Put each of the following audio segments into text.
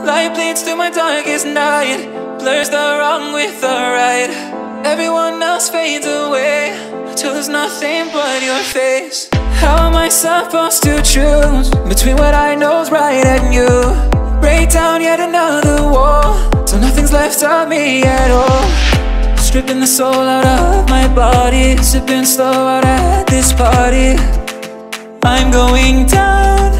Light bleeds through my darkest night, blurs the wrong with the right. Everyone else fades away till there's nothing but your face. How am I supposed to choose between what I know's right and you? Break down yet another wall till nothing's left of me at all. Stripping the soul out of my body, sipping slow out at this party. I'm going down,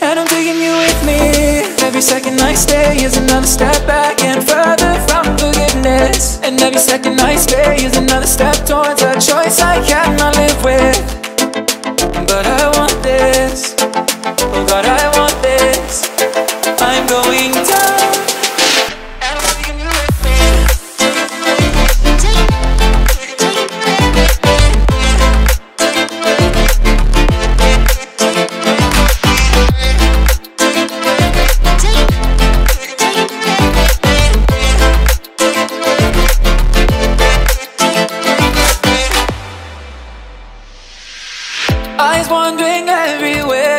and I'm taking you with me. Every second I stay is another step back and further from forgiveness. And every second I stay is another step towards a choice I cannot live with. But I want this, oh God, I want this. I'm going down. Eyes wandering everywhere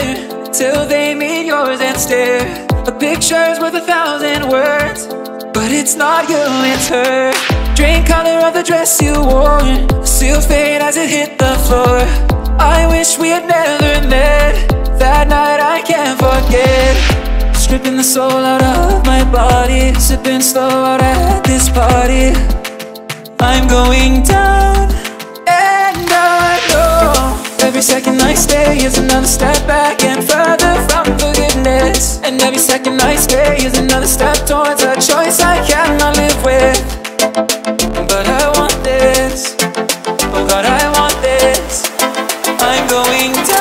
till they meet yours and stare. A picture's worth 1,000 words, but it's not you, it's her. Drain color of the dress you wore, sealed fate as it hit the floor. I wish we had never met, that night I can't forget. Stripping the soul out of my body, sipping slow out at this party. I'm going down, and I know every second I stay is another step back and further from forgiveness. And every second I stay is another step towards a choice I cannot live with. But I want this, oh God, I want this. I'm going down.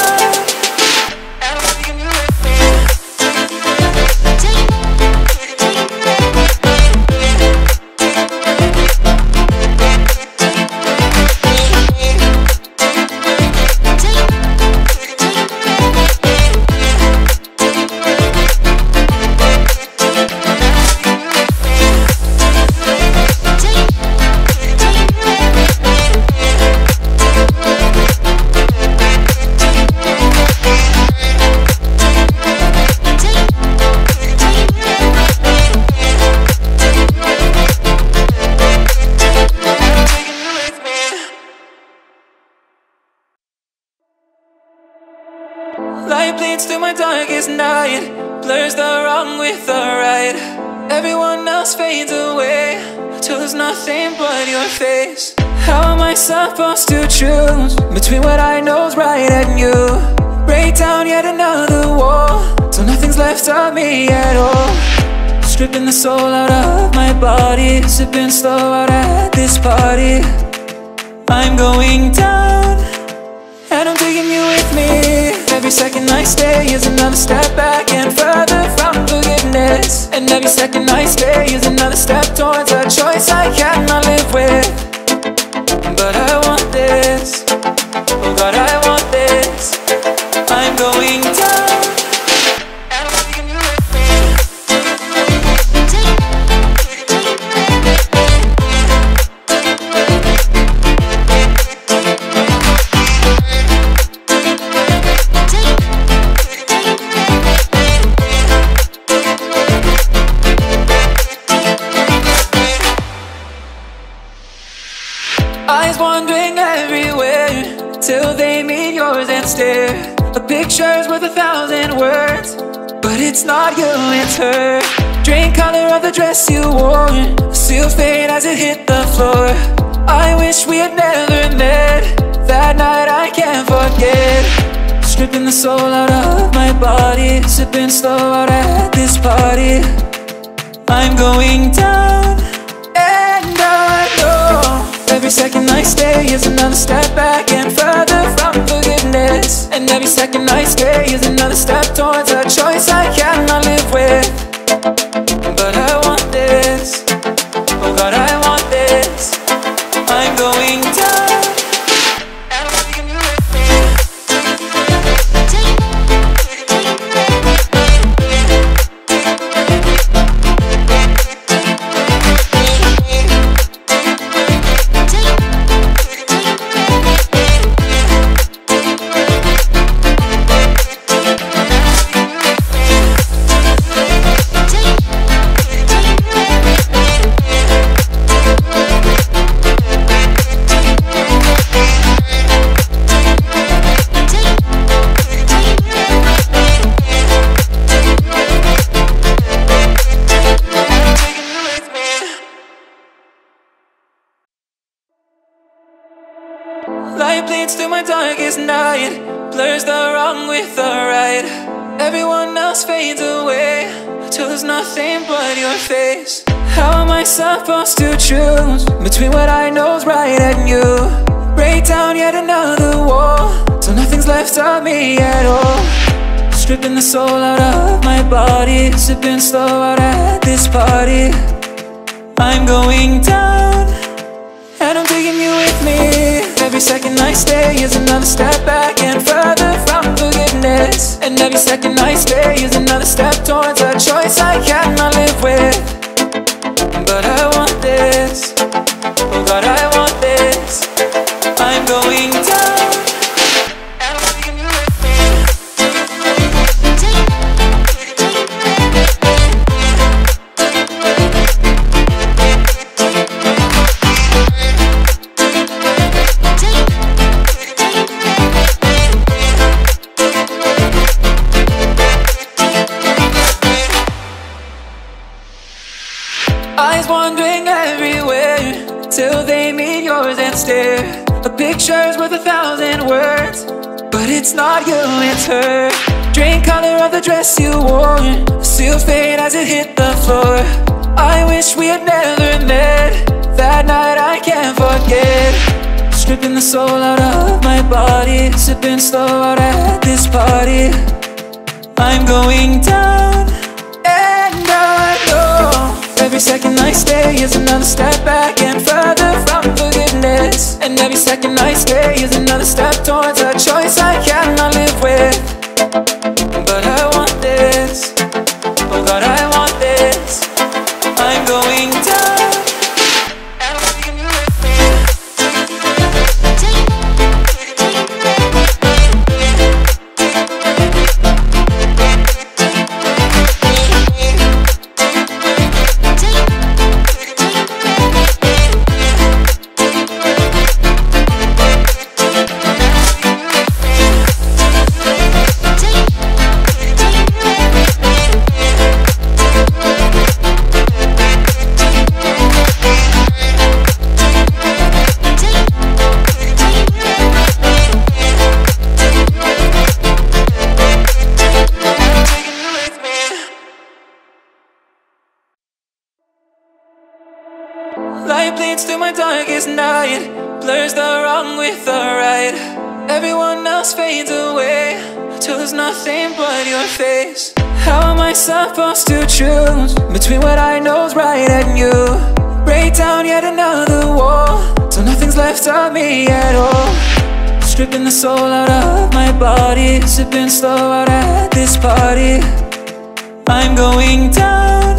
Light bleeds through my darkest night, blurs the wrong with the right. Everyone else fades away till there's nothing but your face. How am I supposed to choose between what I know's right and you? Break down yet another wall till nothing's left of me at all. Stripping the soul out of my body, sipping slow out at this party. I'm going down, and I'm taking you with me. Every second I stay is another step back and further from forgiveness. And every second I stay is another step towards a choice I cannot live with. But I want this, oh God, I want this. I'm going down. Eyes wandering everywhere till they meet yours and stare. A picture's worth 1,000 words, but it's not you, it's her. Drain color of the dress you wore, sealed fate as it hit the floor. I wish we had never met, that night I can't forget. Stripping the soul out of my body, sipping slow out at this party. I'm going down, and I know every second I stay is another step back and further from forgiveness. And every second I stay is another step towards a choice I cannot live with. But I want this, oh God, I want this. I'm going down. darkest night blurs the wrong with the right. Everyone else fades away till there's nothing but your face. How am I supposed to choose between what I know's right and you? Break down yet another wall till nothing's left of me at all. Stripping the soul out of my body, sipping slow out at this party. I'm going down and I'm taking you with me. Every second I stay is another step back and further from forgiveness. And every second I stay is another step towards a choice I cannot live with. But I want this, oh God, I want this. I'm going down. Eyes wandering everywhere till they meet yours and stare. A picture's worth 1,000 words, but it's not you, it's her. Drain color of the dress you wore, sealed fate as it hit the floor. I wish we had never met, that night I can't forget. Stripping the soul out of my body, sipping slow out at this party. I'm going down. Every second I stay is another step back and further from forgiveness. And every second I stay is another step towards a choice I cannot live with. But I want this, oh God, I want this. I'm going down. Light bleeds through my darkest night, blurs the wrong with the right. Everyone else fades away till there's nothing but your face. How am I supposed to choose between what I know's right and you? Break down yet another wall till nothing's left of me at all. Stripping the soul out of my body, sipping slow out at this party. I'm going down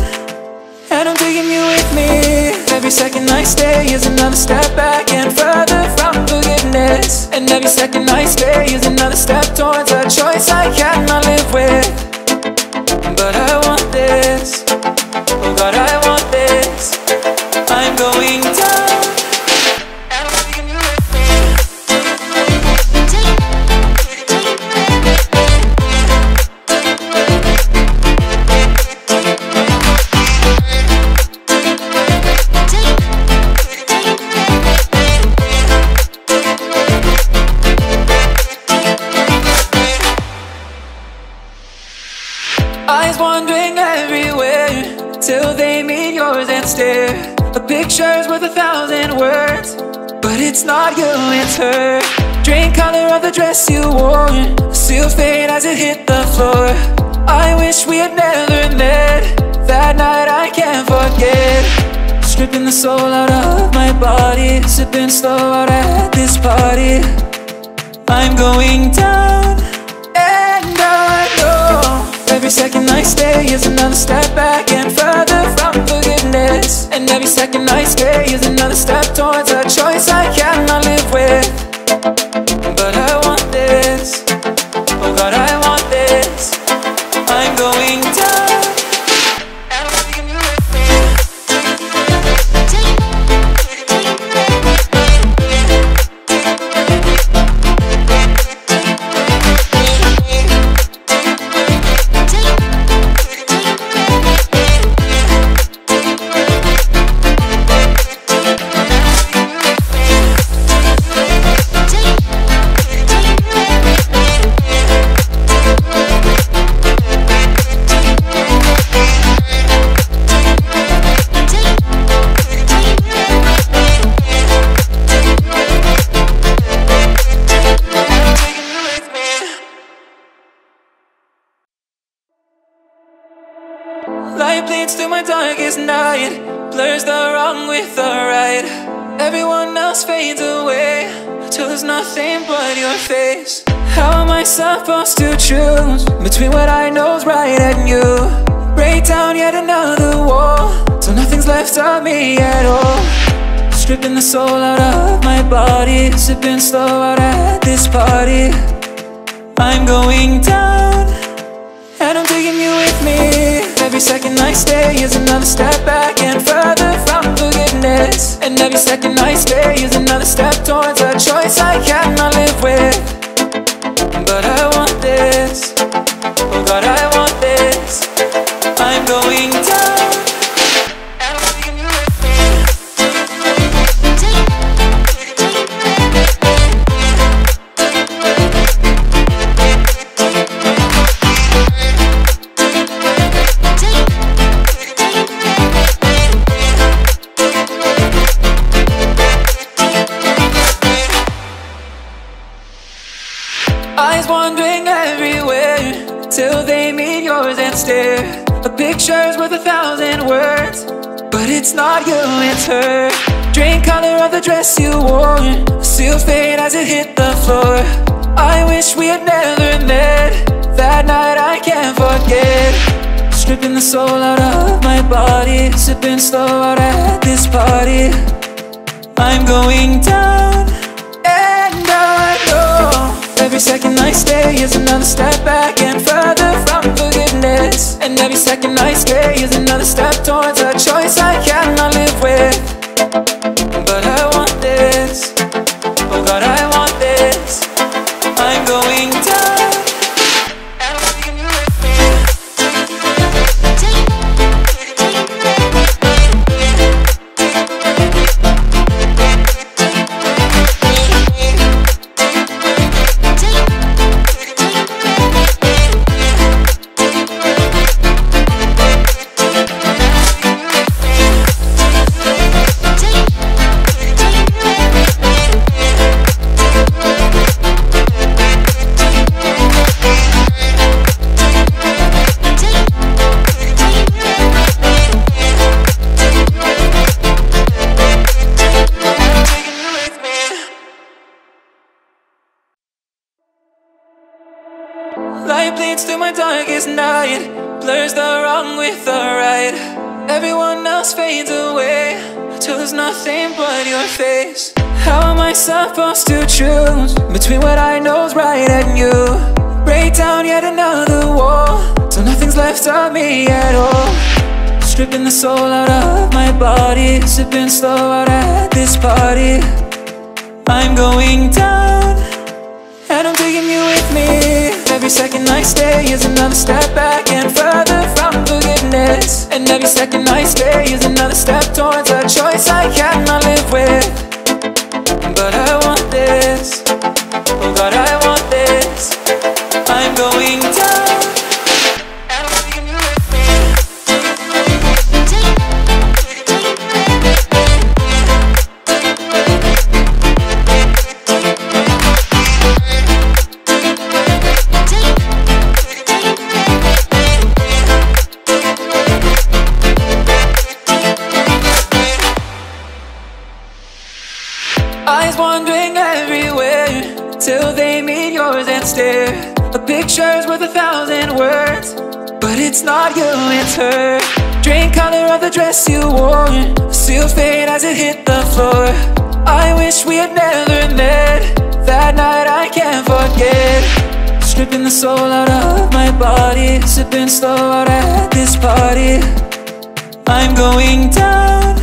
and I'm taking you with me. Every second I stay is another step back and further from forgiveness. And every second I stay is another step towards a choice I cannot live with. But I want this, oh God, I want this. I'm going down. Eyes wandering everywhere till they meet yours and stare. A picture's worth 1,000 words, but it's not you, it's her. Drain color of the dress you wore, sealed fate as it hit the floor. I wish we had never met, that night I can't forget. Stripping the soul out of my body, sipping slow out at this party. I'm going down. Every second I stay is another step back and further from forgiveness. And every second I stay is another step towards a choice I cannot live with. But I want this, oh God, I want this. I'm going down. Light bleeds through my darkest night, blurs the wrong with the right. Everyone else fades away till there's nothing but your face. How am I supposed to choose between what I know's right and you? Break down yet another wall till nothing's left of me at all. Stripping the soul out of my body, sipping slow out at this party. I'm going down and I'm taking you with me. Every second I stay is another step back and further from forgiveness. And every second I stay is another step towards a choice I cannot live with. But I want this, oh God, I want this. I'm going down and I'm taking you with me. Eyes wandering everywhere till they meet yours and stare. A picture's worth 1,000 words, but it's not you, it's her. Drain color of the dress you wore, sealed fate as it hit the floor. I wish we had never met, that night I can't forget. Stripping the soul out of my body, sipping slow out at this party. I'm going down and I know every second I stay is another step back and further from forgiveness. And every second I stay is another step towards a choice I cannot live with. But I want this, oh God, I want this. I'm going down. Light bleeds through my darkest night, blurs the wrong with the right. Everyone else fades away till there's nothing but your face. How am I supposed to choose between what I know's right and you? Break down yet another wall till nothing's left of me at all. Stripping the soul out of my body, sipping slow out at this party. I'm going down and I'm taking you with me. Every second I stay is another step back and further from forgiveness. And every second I stay is another step towards a choice I cannot live with. But I want this, oh God, I want this. I'm going down. Eyes wandering everywhere till they meet yours and stare. A picture's worth 1,000 words, but it's not you, it's her. Drain color of the dress you wore, sealed fate as it hit the floor. I wish we had never met, that night I can't forget. Stripping the soul out of my body, sipping slow out at this party. I'm going down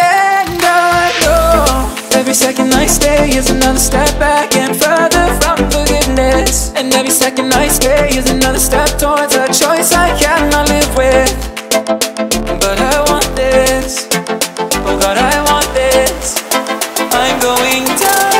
and I know every second I stay is another step back and further from forgiveness. And every second I stay is another step towards a choice I cannot live with. But I want this, oh God, I want this. I'm going down.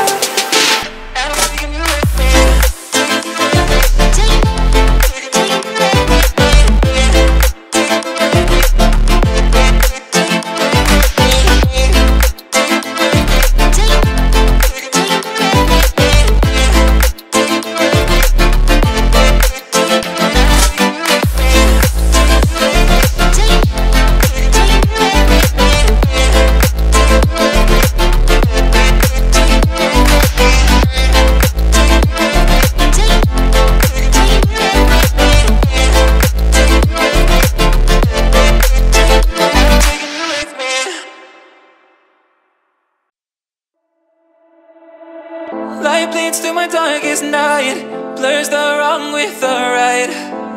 my darkest night blurs the wrong with the right.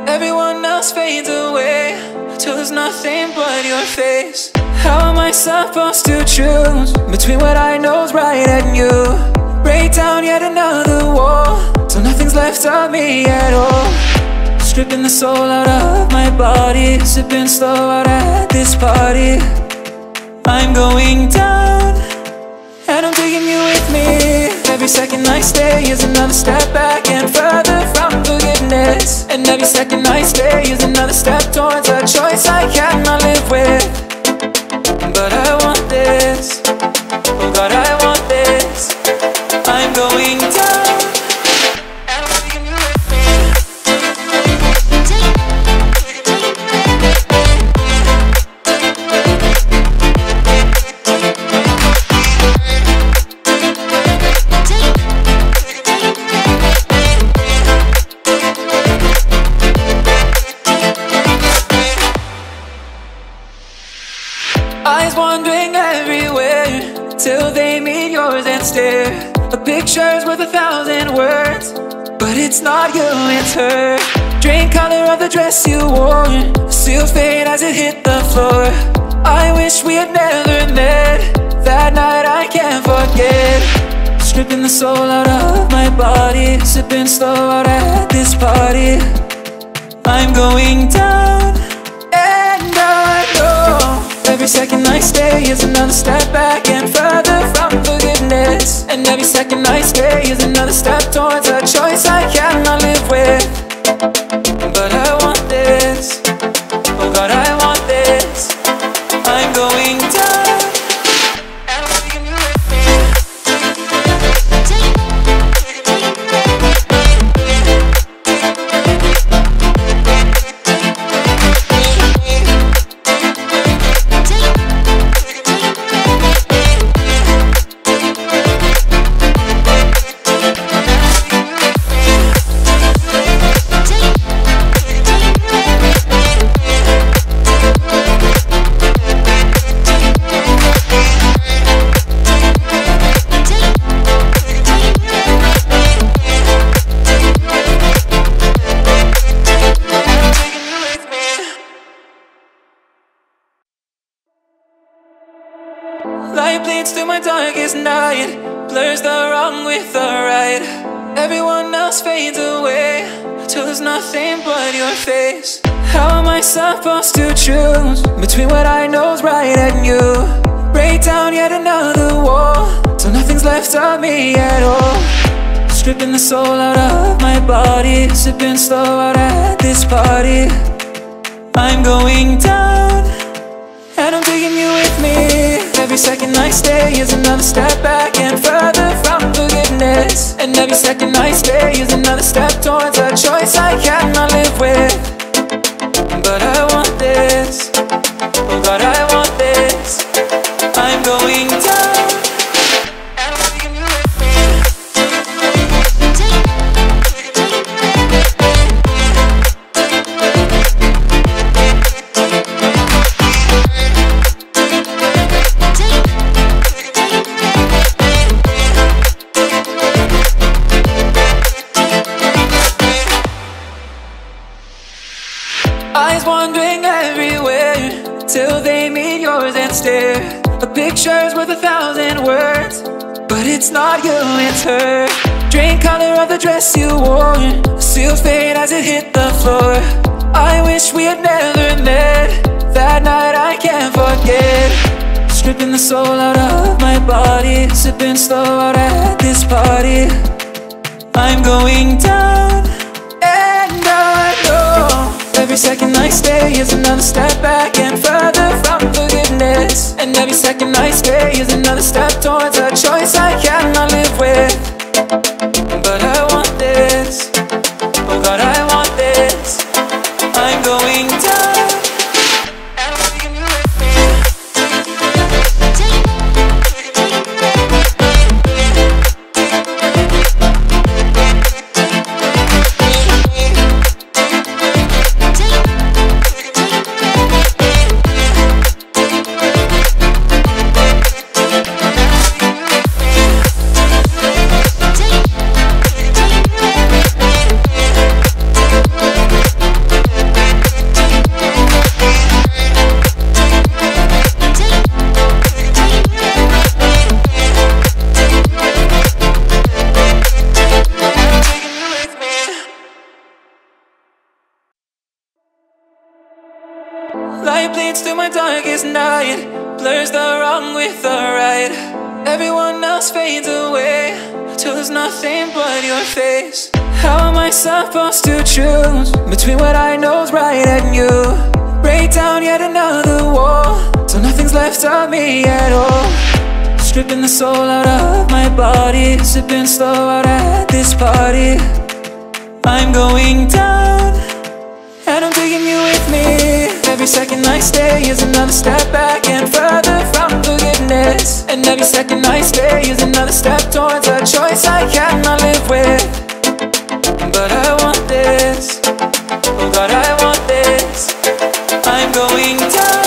Everyone else fades away till there's nothing but your face. How am I supposed to choose between what I know's right and you? Break down yet another wall till nothing's left of me at all. Stripping the soul out of my body, sipping slow out at this party. I'm going down and I'm taking you with me. Every second I stay is another step back and further from forgiveness. And every second I stay is another step towards a choice I cannot live with. But I want this, oh God, I want this. I'm going down and I'm taking you with me. Eyes wandering everywhere till they meet yours and stare. A picture's worth 1,000 words, but it's not you, it's her. Drain color of the dress you wore, sealed fate as it hit the floor. I wish we had never met. That night I can't forget. Stripping the soul out of my body, sipping slow out at this party. I'm going down and I know every second I stay is another step back and further from forgiveness. And every second I stay is another step towards a choice I cannot live with. But I want this, oh God, I want this. I'm going down. Light bleeds through my darkest night, blurs the wrong with the right. Everyone else fades away till there's nothing but your face. How am I supposed to choose between what I know's right and you? Break down yet another wall till nothing's left of me at all. Stripping the soul out of my body, sipping slow out at this party. I'm going down and I'm taking you with me. Every second I stay is another step back and further from forgiveness. And every second I stay is another step towards a choice I cannot live with. But I want this, oh God, I want this. I'm going down. Eyes wandering everywhere till they meet yours and stare. A picture's worth 1,000 words, but it's not you, it's her. Drain color of the dress you wore, sealed fate as it hit the floor. I wish we had never met. That night I can't forget. Stripping the soul out of my body, sipping slow out at this party. I'm going down and I know every second I stay is another step back and further from forgiveness. And every second I stay is another step towards a choice I cannot live with. But I want this, oh God, I want this. I'm going down. Light bleeds through my darkest night, blurs the wrong with the right. Everyone else fades away till there's nothing but your face. How am I supposed to choose between what I know's right and you? Break down yet another wall till nothing's left of me at all. Stripping the soul out of my body, sipping slow out at this party. I'm going down, and I'm taking you with me. Every second I stay is another step back and further from forgiveness. And every second I stay is another step towards a choice I cannot live with. But I want this, oh God, I want this. I'm going down.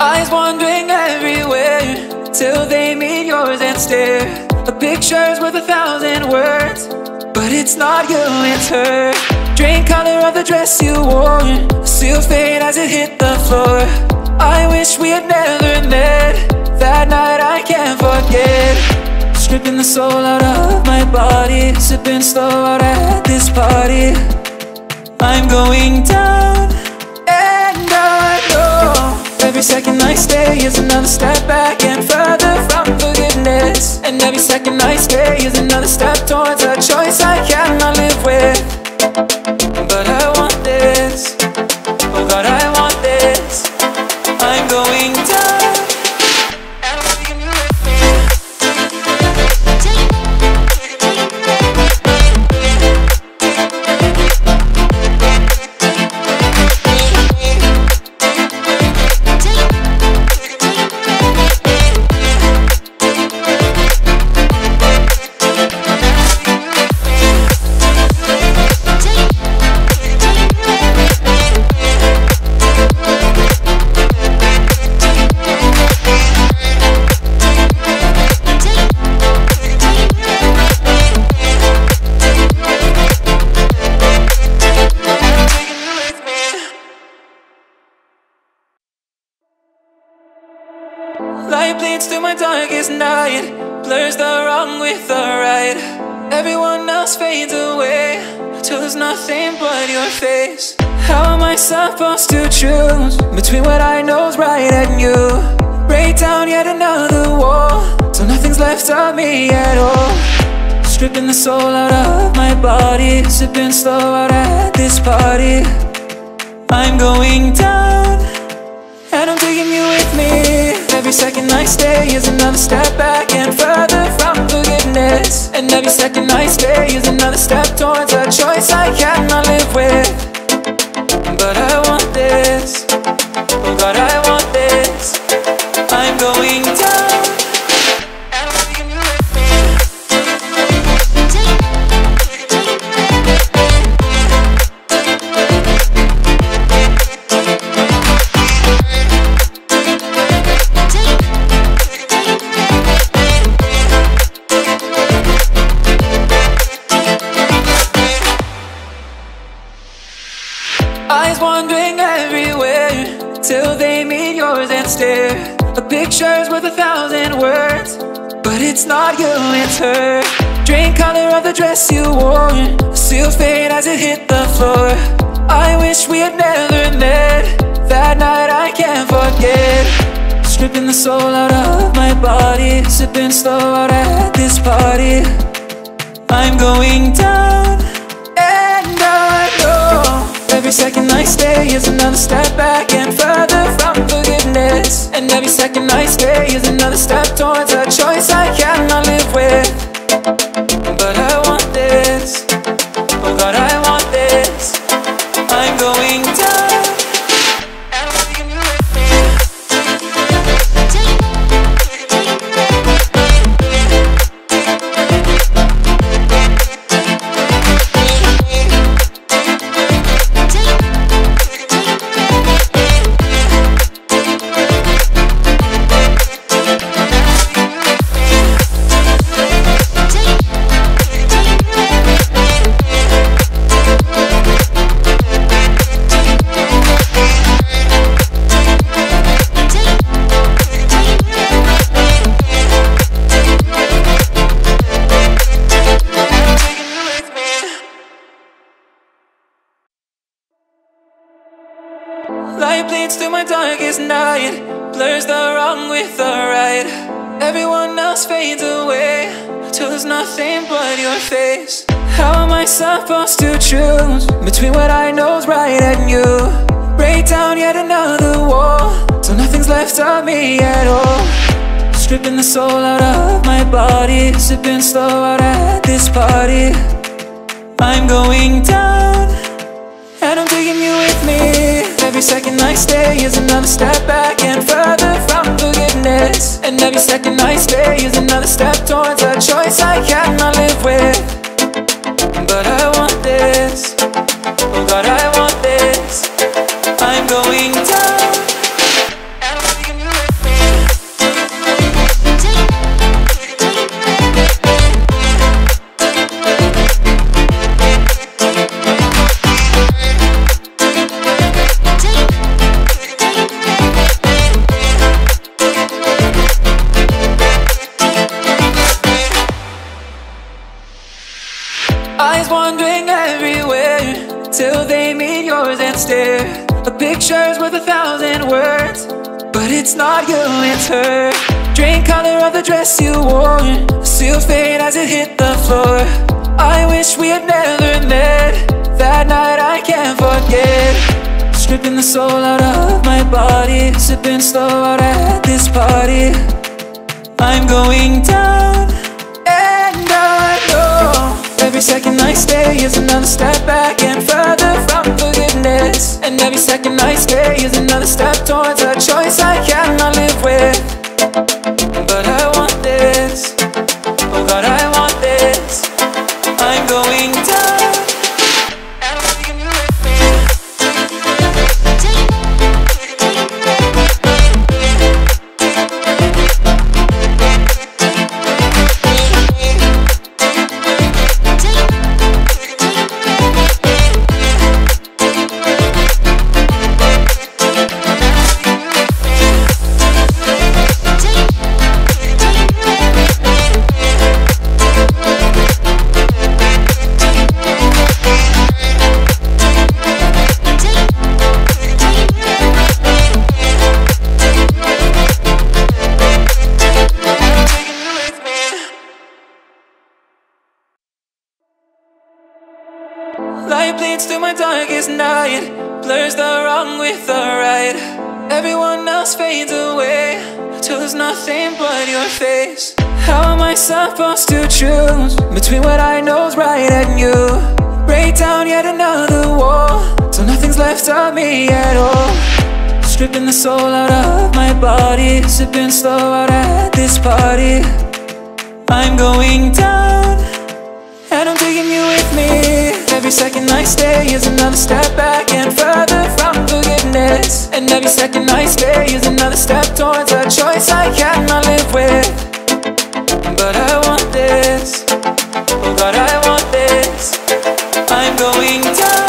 Eyes wandering everywhere till they meet yours and stare. A picture's worth 1,000 words, but it's not you, it's her. Drain color of the dress you wore, seal fade as it hit the floor. I wish we had never met, that night I can't forget. Stripping the soul out of my body, sipping slow out at this party. I'm going down, and I know every second I stay is another step back and further from forgiveness. And every second I stay is another step towards a choice I cannot live with. But I want this, oh God, I want this. I'm going down. Light bleeds through my darkest night, blurs the wrong with the right. Everyone else fades away till there's nothing but your face. How am I supposed to choose between what I know's right and you? Break down yet another wall till nothing's left of me at all. Stripping the soul out of my body, sipping slow out at this party. I'm going down, and I'm taking you with me. Every second I stay is another step back and further from forgiveness. And every second I stay is another step towards a choice I cannot live with. But I want this, oh God, I want this. I'm going down. Eyes wandering everywhere till they meet yours and stare. A picture's worth 1,000 words, but it's not you, it's her. Drain color of the dress you wore, seal fade as it hit the floor. I wish we had never met, that night I can't forget. Stripping the soul out of my body, sipping slow out at this party. I'm going down, and I know every second I stay is another step back and further from forgiveness. And every second I stay is another step towards a choice I cannot live with. But I want this, oh God, I want this. I'm going down. lights to my darkest night, blurs the wrong with the right. Everyone else fades away till there's nothing but your face. How am I supposed to choose between what I know's right and you? Break down yet another wall till nothing's left of me at all. Stripping the soul out of my body, sipping slow out at this party. I'm going down, and I'm taking you with me. Every second I stay is another step back and further from forgiveness. And every second I stay is another step towards a choice I cannot live with. But I want this, oh God, I want this. I'm going down. Eyes wandering everywhere till they meet yours and stare. A picture's worth 1,000 words, but it's not you, it's her. Drain color of the dress you wore, sealed fate as it hit the floor. I wish we had never met, that night I can't forget. Stripping the soul out of my body, sipping slow out at this party. I'm going down, and I know every second I stay is another step back and further from forgiveness. And every second I stay is another step towards a choice I cannot live with. But I want this, oh God, I want this. I'm going down. Light bleeds through my darkest night, blurs the wrong with the right. Everyone else fades away till there's nothing but your face. How am I supposed to choose between what I know's right and you? Break down yet another wall till nothing's left of me at all. Stripping the soul out of my body, sipping slow out at this party. I'm going down, and I'm taking you with me. Every second I stay is another step back and further from forgiveness. And every second I stay is another step towards a choice I cannot live with. But I want this, oh God, I want this. I'm going down.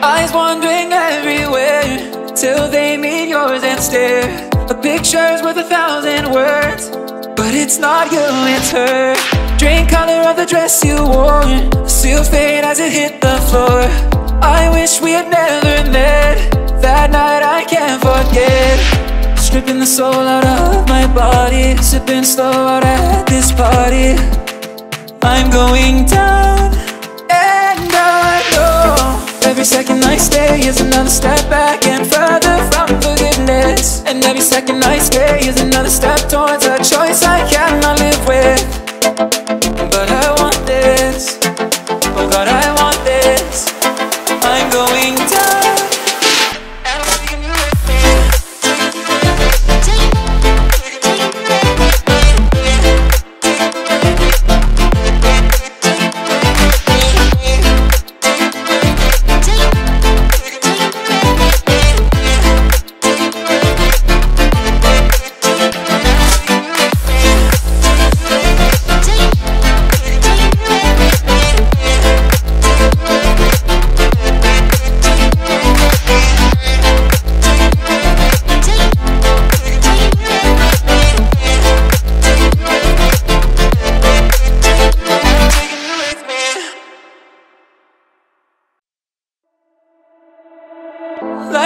Eyes wandering everywhere till they meet yours and stare. A picture's worth 1,000 words, but it's not you, it's her. Drain color of the dress you wore, sealed fate as it hit the floor. I wish we had never met, that night I can't forget. Stripping the soul out of my body, sipping slow out at this party. I'm going down, and I know every second I stay is another step back and further from forgiveness. And every second I stay is another step towards a choice I cannot live with. But I want this, oh God, I want this. I'm going down.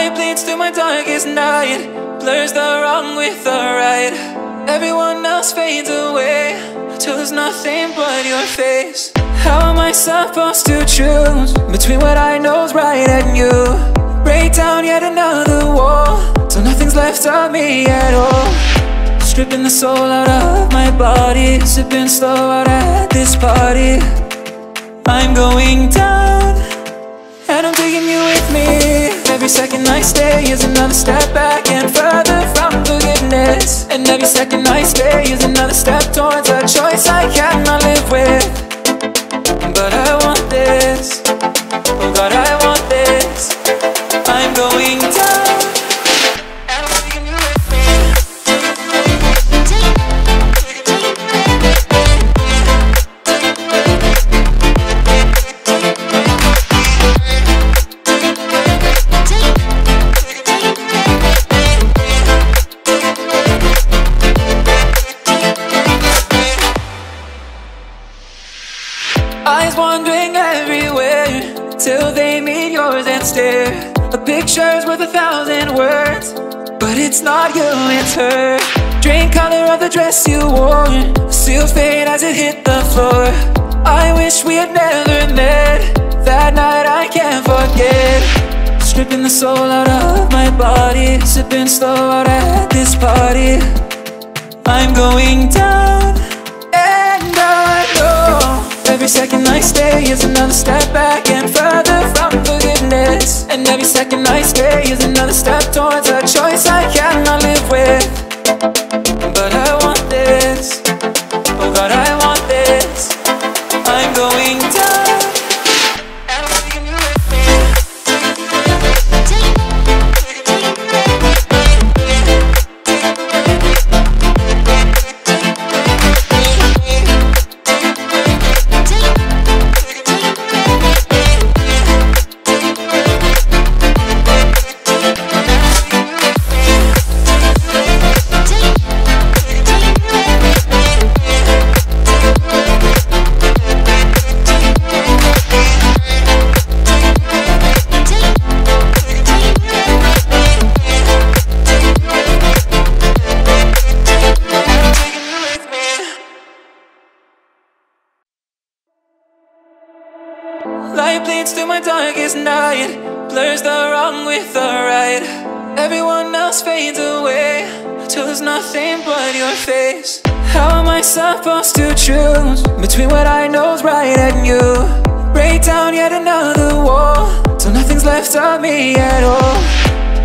light bleeds through my darkest night, blurs the wrong with the right. Everyone else fades away till there's nothing but your face. How am I supposed to choose between what I know's right and you? Break down yet another wall till nothing's left of me at all. Stripping the soul out of my body, sipping slow out at this party. I'm going down, and I'm taking you with me. Every second I stay is another step back and further from forgiveness. And every second I stay is another step towards a choice I cannot live with. But I want this, oh God, I want this. I'm going down, and I'm taking you with me. Eyes wandering everywhere till they meet yours and stare. A picture's worth 1,000 words, but it's not you, it's her. Drain color of the dress you wore, sealed fate as it hit the floor. I wish we had never met, that night I can't forget. Stripping the soul out of my body, sipping slow out at this party. I'm going down, and I know every second I stay is another step back and further from forgiveness. And every second I stay is another step towards a choice I cannot live with. But I want this, oh God, I want this. I'm going down. Light bleeds through my darkest night, blurs the wrong with the right. Everyone else fades away till there's nothing but your face. How am I supposed to choose between what I know's right and you? Break down yet another wall till nothing's left of me at all.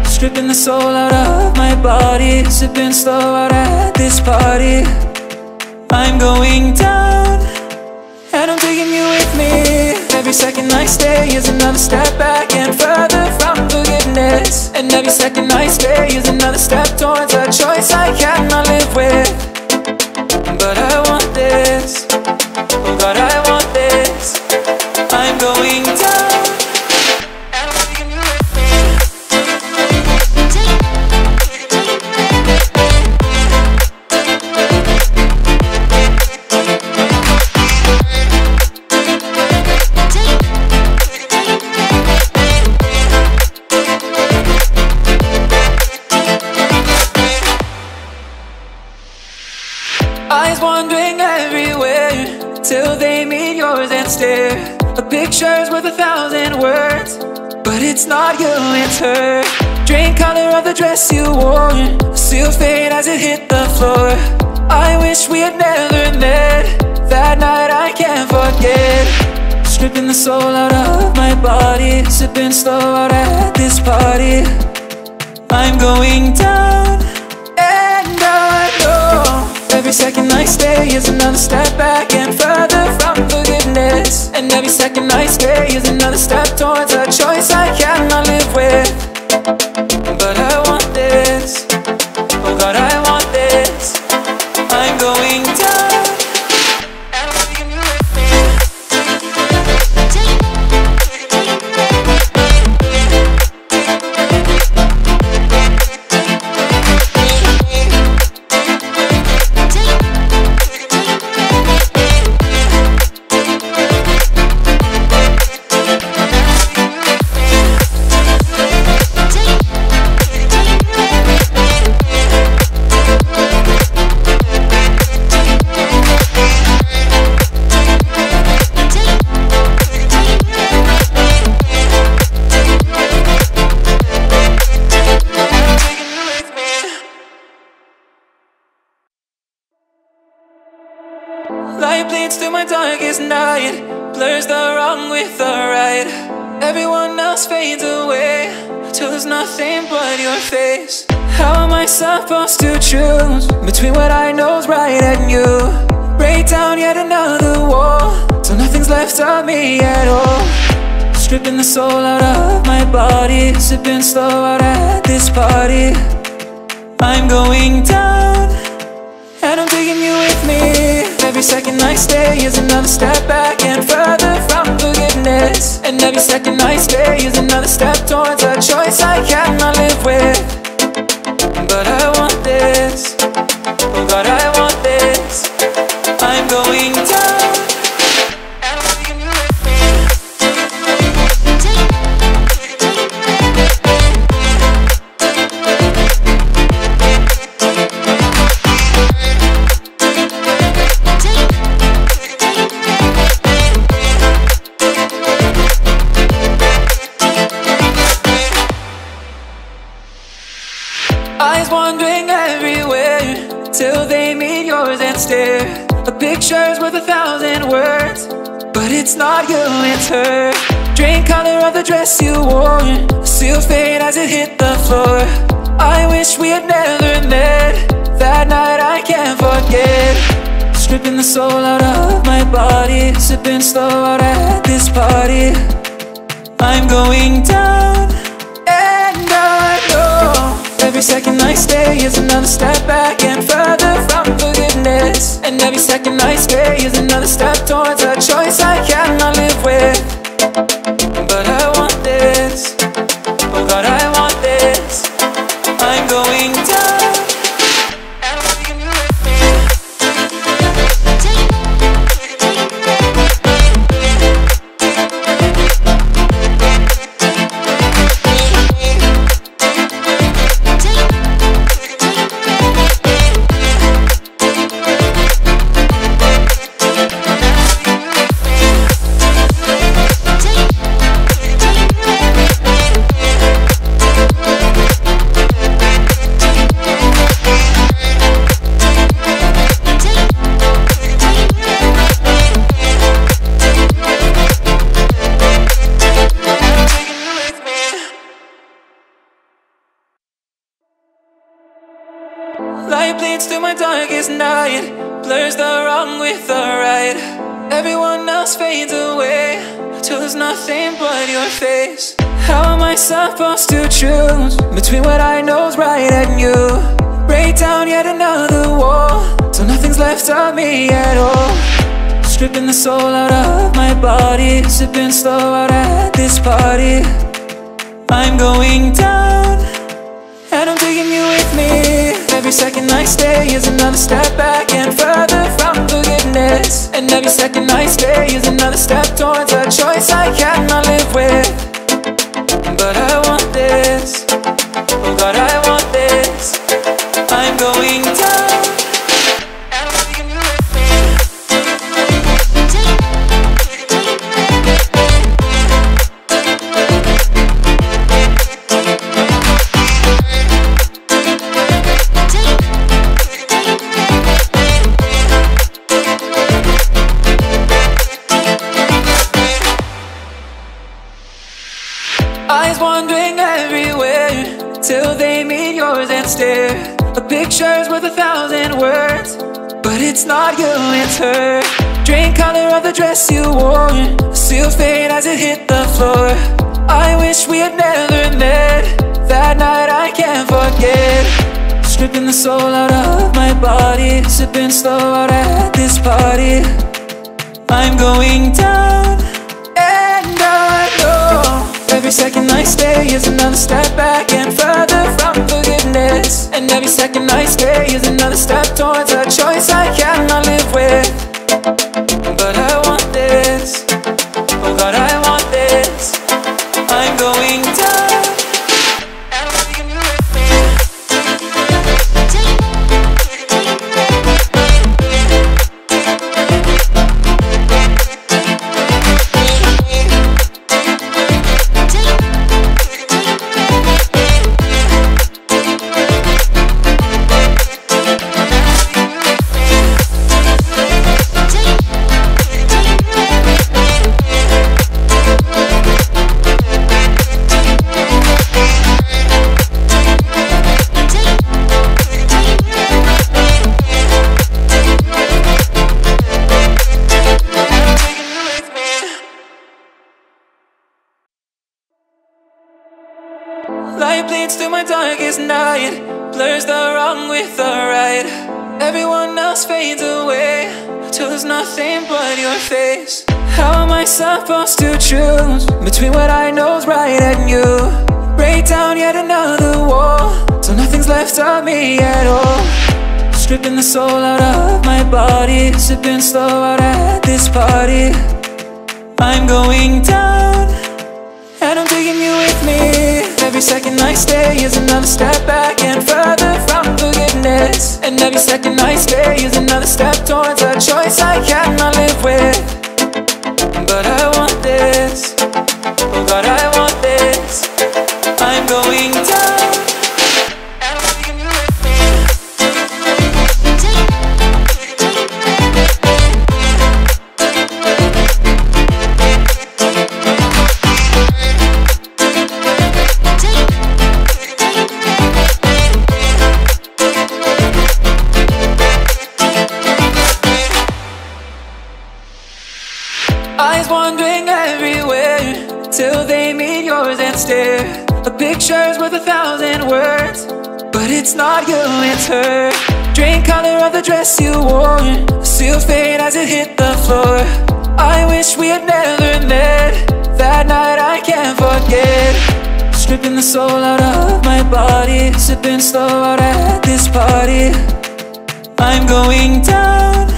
Stripping the soul out of my body, sipping slow out at this party. I'm going down, and I'm taking you with me. Every second I stay is another step back and further from forgiveness. And every second I stay is another step towards a choice I cannot live with. But I want this, oh God, I want this. I'm going down. Eyes wandering everywhere till they meet yours and stare. A picture's worth 1,000 words, but it's not you, it's her. Drain color of the dress you wore, sealed fate as it hit the floor. I wish we had never met, that night I can't forget. Stripping the soul out of my body, sipping slow out at this party. I'm going down, and I know every second I stay is another step back and further from forgiveness. And every second I stay is another step towards a choice I cannot live with. But I want this, oh God, I want this. I'm going down. my darkest night blurs the wrong with the right. Everyone else fades away till there's nothing but your face. How am I supposed to choose between what I know's right and you? Break down yet another wall till nothing's left of me at all. Stripping the soul out of my body, sipping slow out at this party. I'm going down and I'm taking you with me. Every second I stay is another step back and further from forgiveness. And every second I stay is another step towards a choice I cannot live with. But I want this, oh God, I want this. I'm going down and I'm taking you with me. Eyes wandering everywhere till they meet yours and stare. A picture's worth 1,000 words, but it's not you, it's her. Drink color of the dress you wore, seal fade as it hit the floor. I wish we had never met. That night I can't forget. Stripping the soul out of my body, sipping slow out at this party. I'm going down and I know every second I stay is another step back and further from forgiveness. And every second I stay is another step towards a choice I cannot live with. But I want this, oh God, I want this. I'm going down. Light bleeds through my darkest night, blurs the wrong with the right. Everyone else fades away till there's nothing but your face. How am I supposed to choose between what I know's right and you? Break down yet another wall till nothing's left of me at all. Stripping the soul out of my body, sipping slow out at this party. I'm going down and I'm taking you with me. Every second I stay is another step back and further from forgiveness. And every second I stay is another step towards a choice I cannot live with. But I want this, oh God, I want this. I'm going down. Eyes wandering everywhere till they meet yours and stare. A picture's worth 1,000 words, but it's not you, it's her. Drink color of the dress you wore, seal fade as it hit the floor. I wish we had never met. That night I can't forget. Stripping the soul out of my body, sipping slow out at this party. I'm going down and I know every second I stay is another step back and further from forgiveness. And every second I stay is another step towards a choice I cannot live with. But I want this, oh God, I want this. I'm going down. Light bleeds through my darkest night, blurs the wrong with the right. Everyone else fades away till there's nothing but your face. How am I supposed to choose between what I know's right and you? Break down yet another wall, so nothing's left of me at all. Stripping the soul out of my body, sipping slow out at this party. I'm going down, and I'm taking you with me. Every second I stay is another step back and further from forgiveness. And every second I stay is another step towards a choice I cannot live with. But I want this, oh God, I want this. I'm going down, and I'm taking you with me. Eyes wandering everywhere till they meet yours and stare. A picture's worth 1,000 words, but it's not you, it's her. Drain color of the dress you wore, seal fade as it hit the floor. I wish we had never met, that night I can't forget. Stripping the soul out of my body, sipping slow out at this party. I'm going down,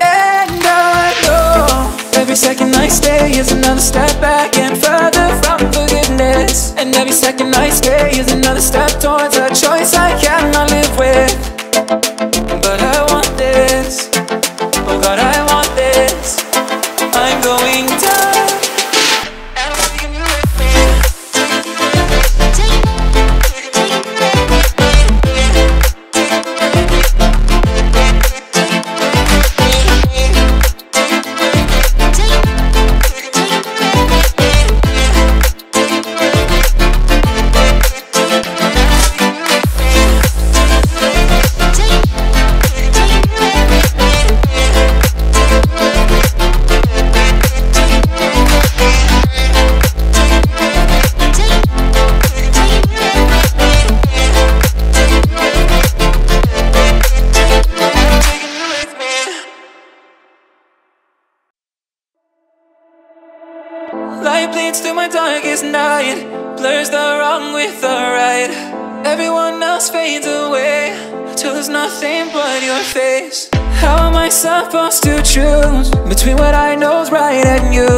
and I know every second I stay is another step back and further from forgiveness. And every second I stay is another step towards a choice I cannot live with. But I want this, oh God, I want this. I'm going down, and I'm taking you with me. Light bleeds through my darkest night, blurs the wrong with the right. Everyone else fades away till there's nothing but your face. How am I supposed to choose between what I know's right and you?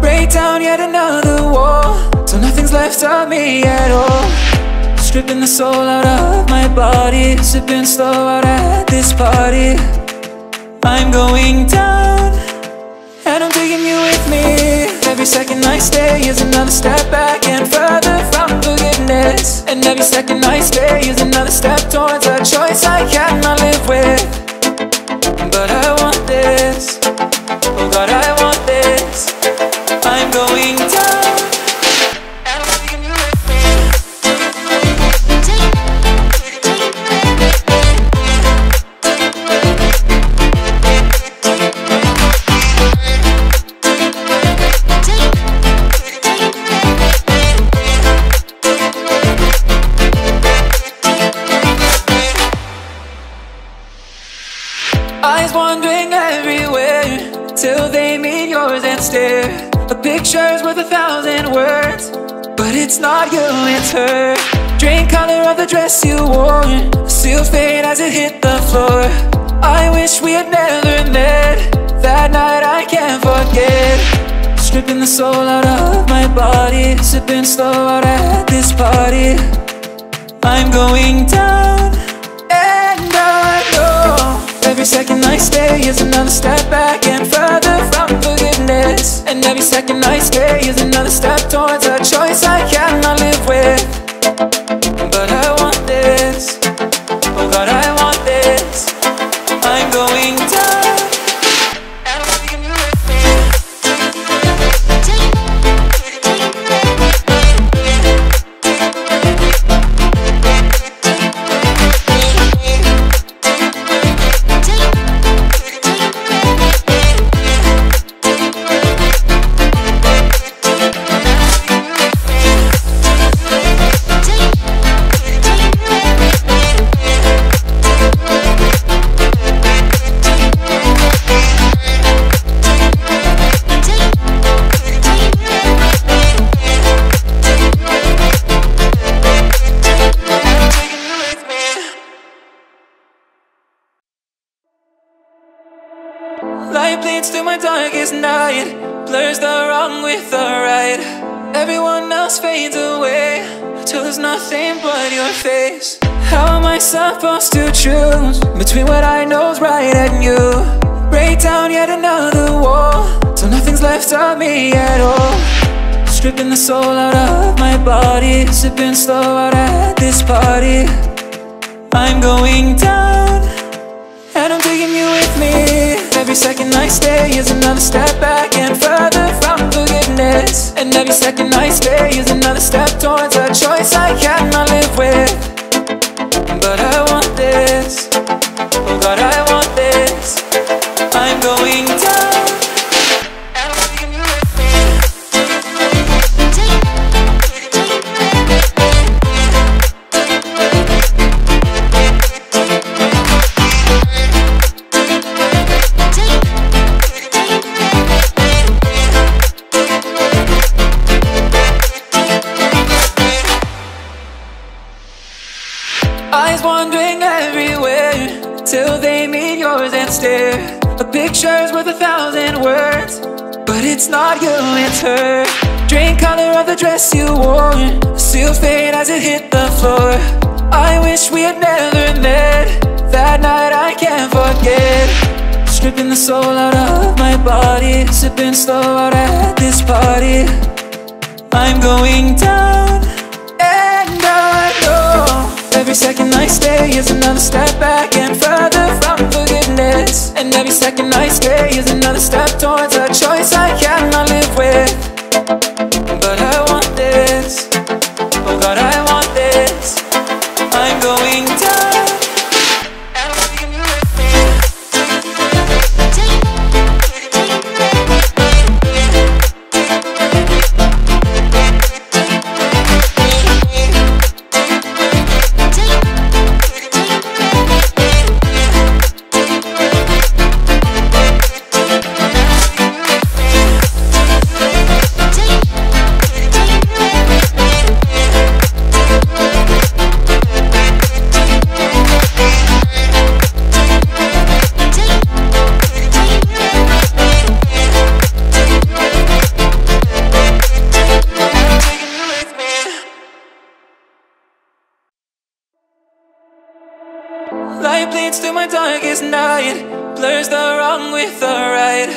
Break down yet another wall, so nothing's left of me at all. Stripping the soul out of my body, sipping slow out at this party. I'm going down, and I'm taking you with me. Every second I stay is another step back and further from forgiveness. And every second I stay is another step towards a choice I cannot live with. But I want this, oh God, I want this. I'm going down. Eyes wandering everywhere till they meet yours and stare. A picture's worth 1,000 words, but it's not you, it's her. Drain color of the dress you wore, seal fade as it hit the floor. I wish we had never met, that night I can't forget. Stripping the soul out of my body, sipping slow out at this party. I'm going down, and I know every second I stay is another step back and further from forgiveness. And every second I stay is another step towards a choice I cannot live with. But I want this, oh God, I want this. I'm going down. darkest night blurs the wrong with the right. Everyone else fades away till there's nothing but your face. How am I supposed to choose between what I know's right and you? Break down yet another wall till nothing's left of me at all. Stripping the soul out of my body, sipping slow out at this party. I'm going down, and I'm taking you with me. Every second I stay is another step back and further from forgiveness. And every second I stay is another step towards a choice I cannot live with. But I want this, oh God, I want this. I'm going down, and I'm taking you with me. Eyes wandering everywhere till they meet yours and stare. A picture's worth 1,000 words, but it's not you, it's her. Drain color of the dress you wore, seal fade as it hit the floor. I wish we had never met, that night I can't forget. Stripping the soul out of my body, sipping slow out at this party. I'm going down, and I know every second I stay is another step back and further from forgiveness. And every second I stay is another step towards a choice I cannot live with. But I want this, oh God, I want this. I'm going down, and I'm taking you with me. Light bleeds through my darkest night, blurs the wrong with the right.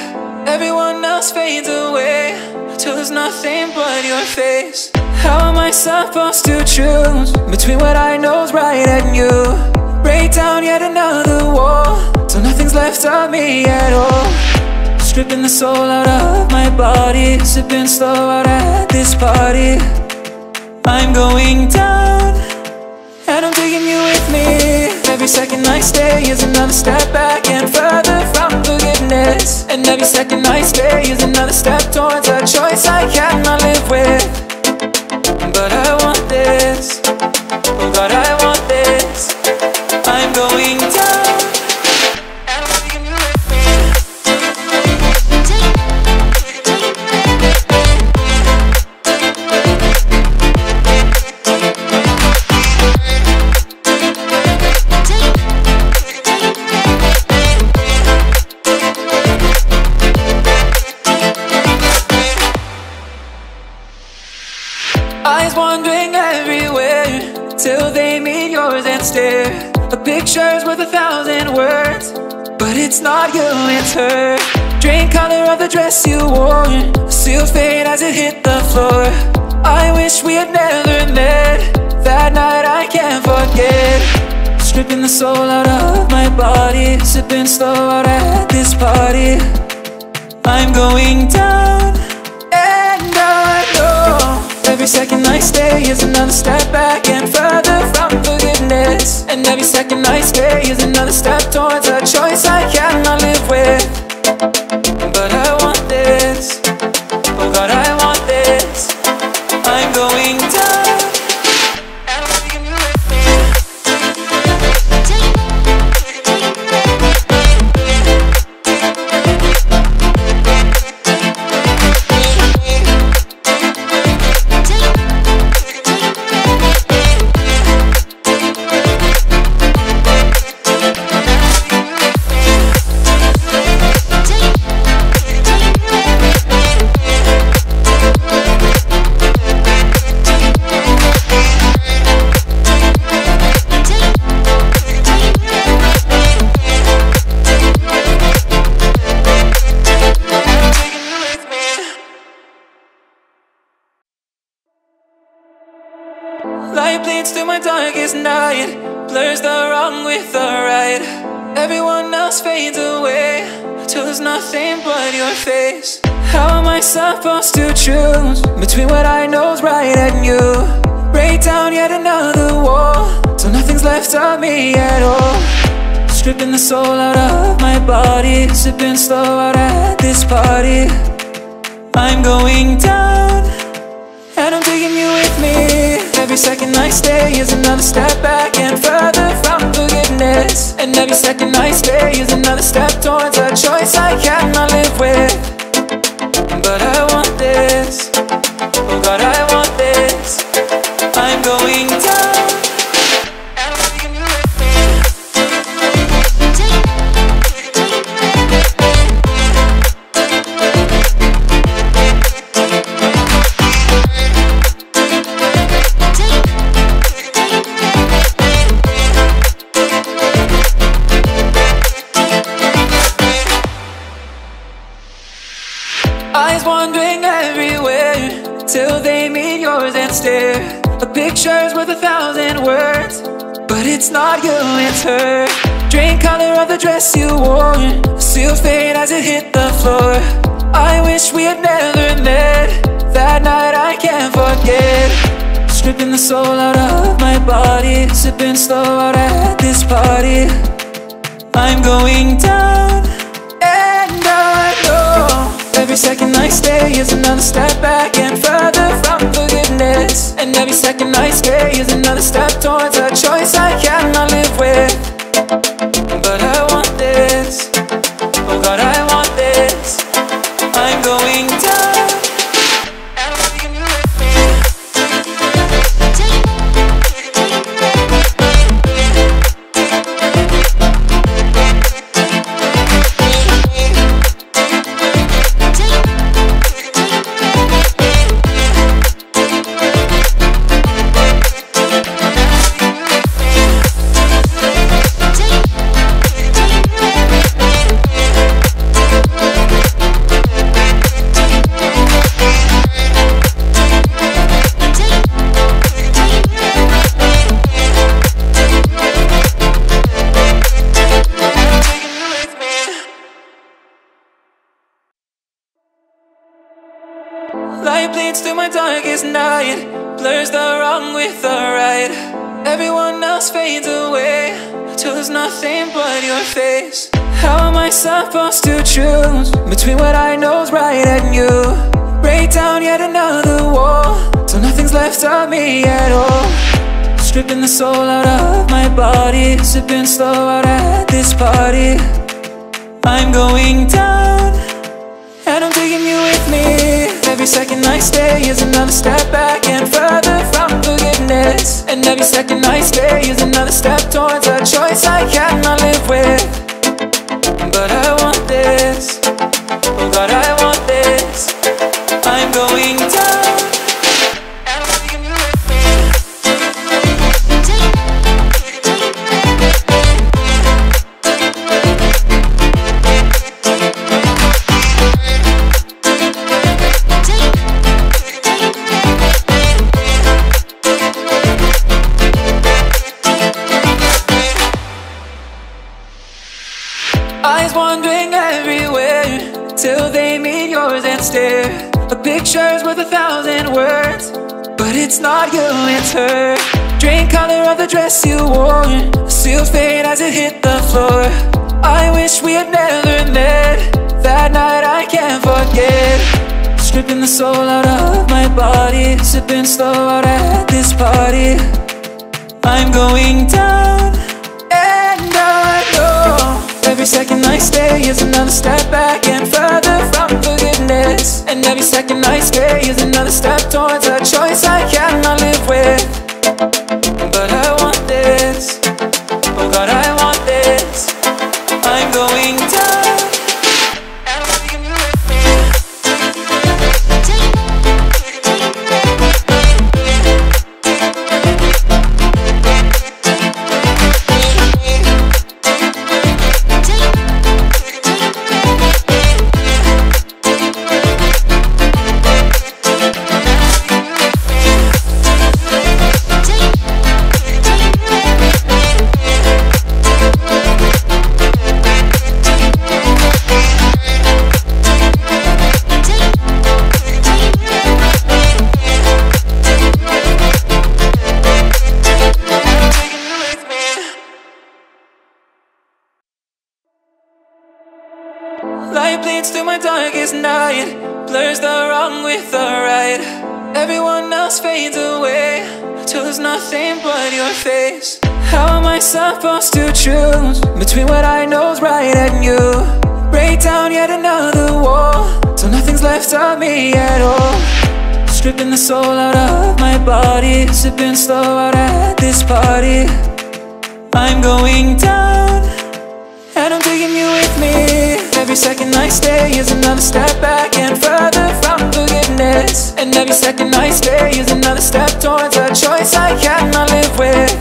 Everyone else fades away till there's nothing but your face. How am I supposed to choose between what I know's right and you? Break down yet another wall till nothing's left of me at all. Stripping the soul out of my body, sipping slow out at this party. I'm going down, and I'm taking you with me. Every second I stay is another step back and further from forgiveness. And every second I stay is another step towards a choice I cannot live with. But I want this, oh God, I want this. I'm going down. Eyes wandering everywhere till they meet yours and stare. A picture's worth 1,000 words, but it's not you, it's her. Drain color of the dress you wore, seal fade as it hit the floor. I wish we had never met, that night I can't forget. Stripping the soul out of my body, sipping slow out at this party. I'm going down, and I know every second I stay is another step back and further from forgiveness. And every second I stay is another step towards a choice I cannot live with. But I want this, oh God, I want this. I'm going down, and I'm taking you with me. Light bleeds through my darkest night, blurs the wrong with the right. Everyone else fades away till there's nothing but your face. How am I supposed to choose between what I know's right and you? Break down yet another wall till nothing's left of me at all. Stripping the soul out of my body, sipping slow out at this party. I'm going down, and I'm taking you with me. Every second I stay is another step back and further from forgiveness. And every second I stay is another step towards a choice I cannot live with. But I want this, oh God, I want this. I'm going down. Eyes wandering everywhere till they meet yours and stare. A picture's worth 1,000 words, but it's not you, it's her. Drain color of the dress you wore, sealed fate as it hit the floor. I wish we had never met, that night I can't forget. Stripping the soul out of my body, sipping slow out at this party. I'm going down, and I know every second I stay is another step back and further from forgiveness. And every second I stay is another step towards a choice I cannot live with. But I want this, oh God, I want this. I'm going down. Light bleeds through my darkest night, blurs the wrong with the right. Everyone else fades away till there's nothing but your face. How am I supposed to choose between what I know's right and you? Break down yet another wall till nothing's left of me at all. Stripping the soul out of my body, sipping slow out at this party. I'm going down, and I'm taking you with me. Every second I stay is another step back and further from forgiveness. And every second I stay is another step towards a choice I cannot live with. But I want this, oh God, I want this. I'm going down. Eyes wandering everywhere till they meet yours and stare. A picture's worth 1,000 words, but it's not you, it's her. Drain color of the dress you wore, sealed fate as it hit the floor. I wish we had never met, that night I can't forget. Stripping the soul out of my body, sipping slow out at this party. I'm going down, and I know every second I stay is another step back and further from forgiveness. And every second I stay is another step towards a choice I cannot live with. But I want this, oh God, I want this. I'm going down. darkest night blurs the wrong with the right. Everyone else fades away till there's nothing but your face. How am I supposed to choose between what I know's right and you? Break down yet another wall till nothing's left of me at all. Stripping the soul out of my body, sipping slow out at this party. I'm going down and I'm taking you with me. Every second I stay is another step back and further from forgiveness. And every second I stay is another step towards a choice I cannot live with.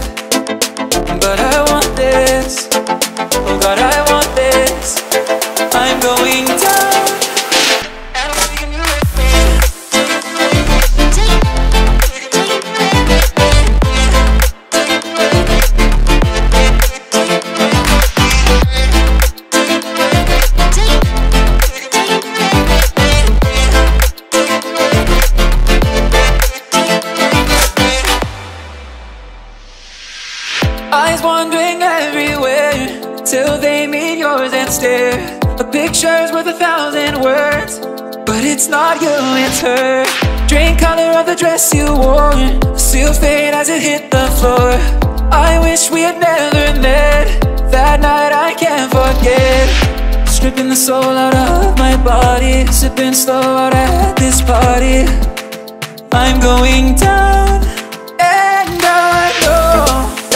But I want this, oh God, I want this. I'm going down. Eyes wandering everywhere till they meet yours and stare. A picture's worth 1,000 words, but it's not you, it's her. Drain color of the dress you wore, sealed fate as it hit the floor. I wish we had never met. That night I can't forget. Stripping the soul out of my body, sipping slow out at this party. I'm going down.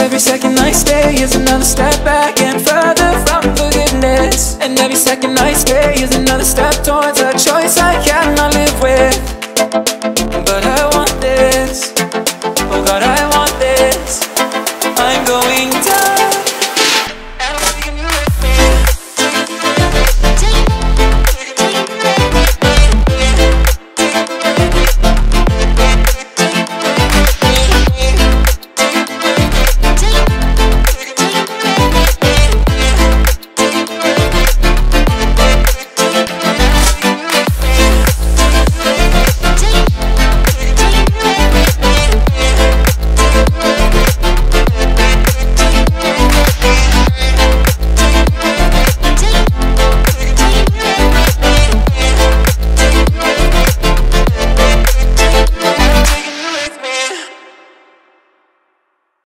Every second I stay is another step back and further from forgiveness. And every second I stay is another step towards a choice I cannot live with.